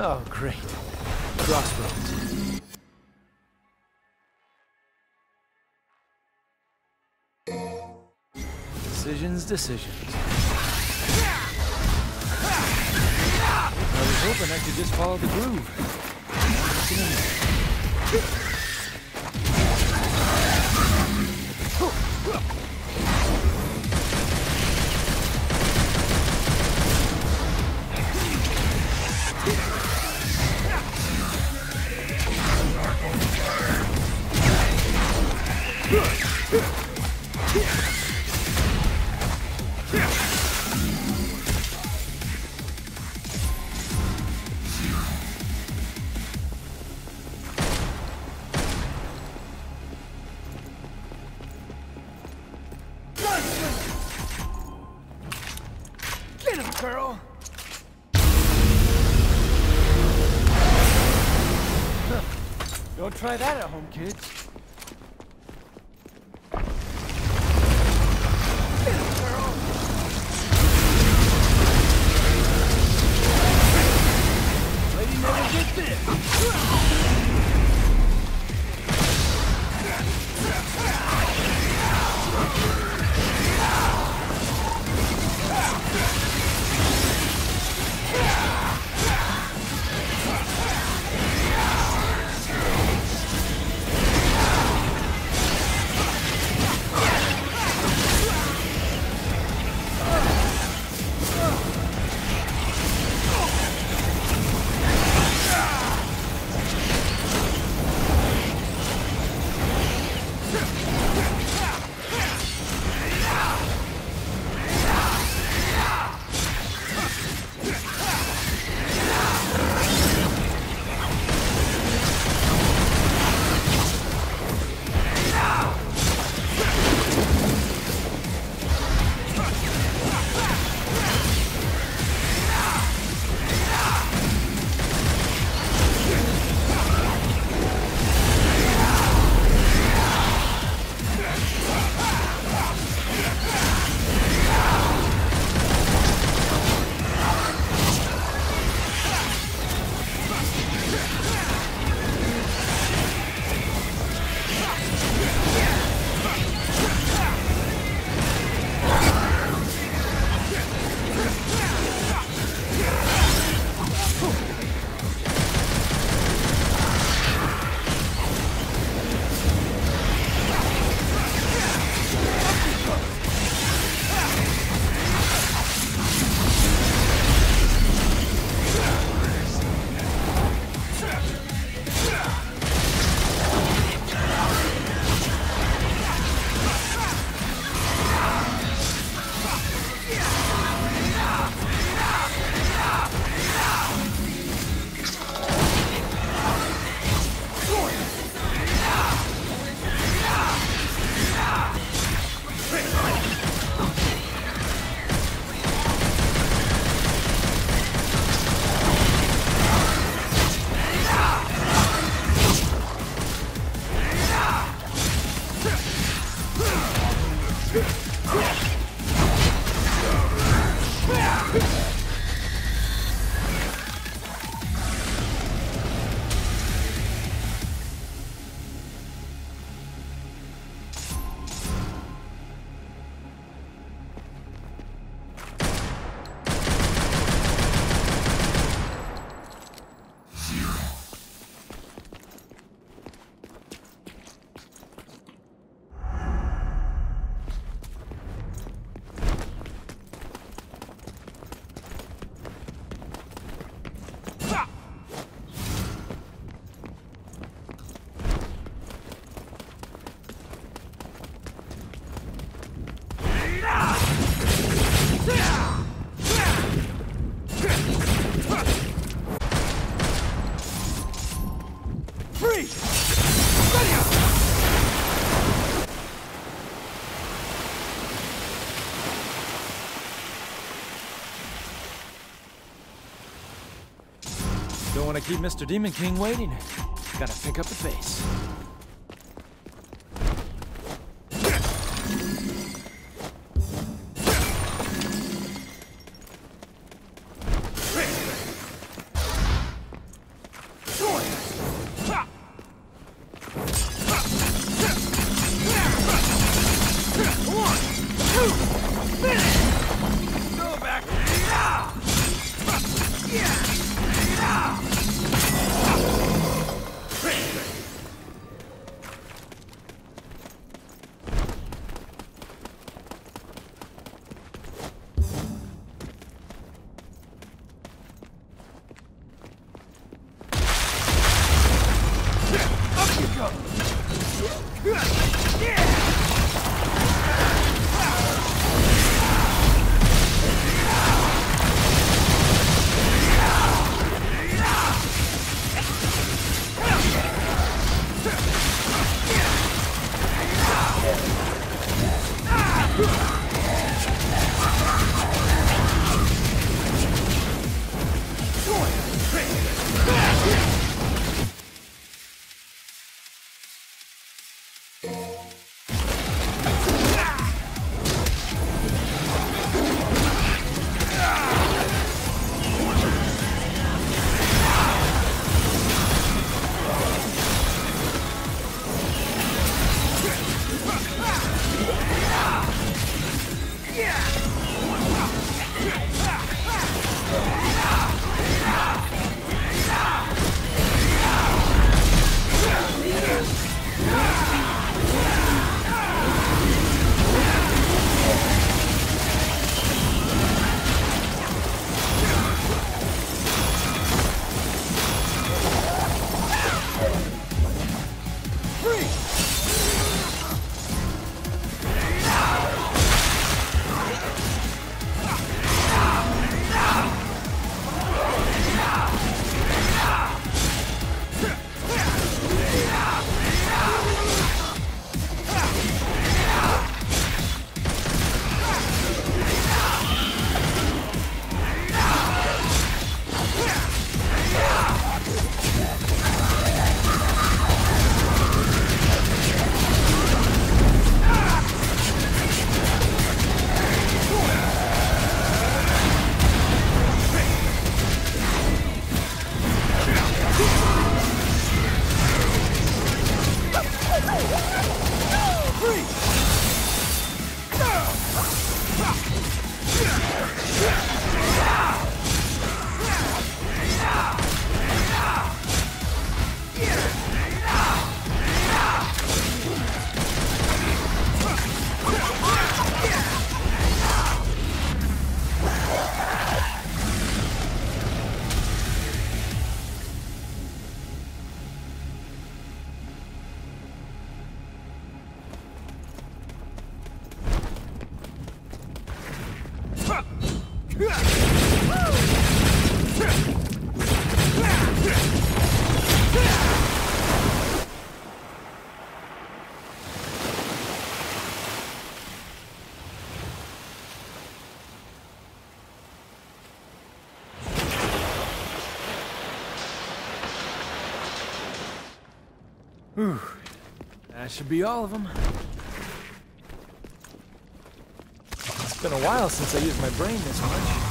Oh, great. Crossroads. Decisions. I was hoping I could just follow the groove. Girl. Huh. Don't try that at home, kids. Don't want to keep Mr. Demon King waiting. Gotta pick up the pace. Whew. That should be all of them. It's been a while since I used my brain this much.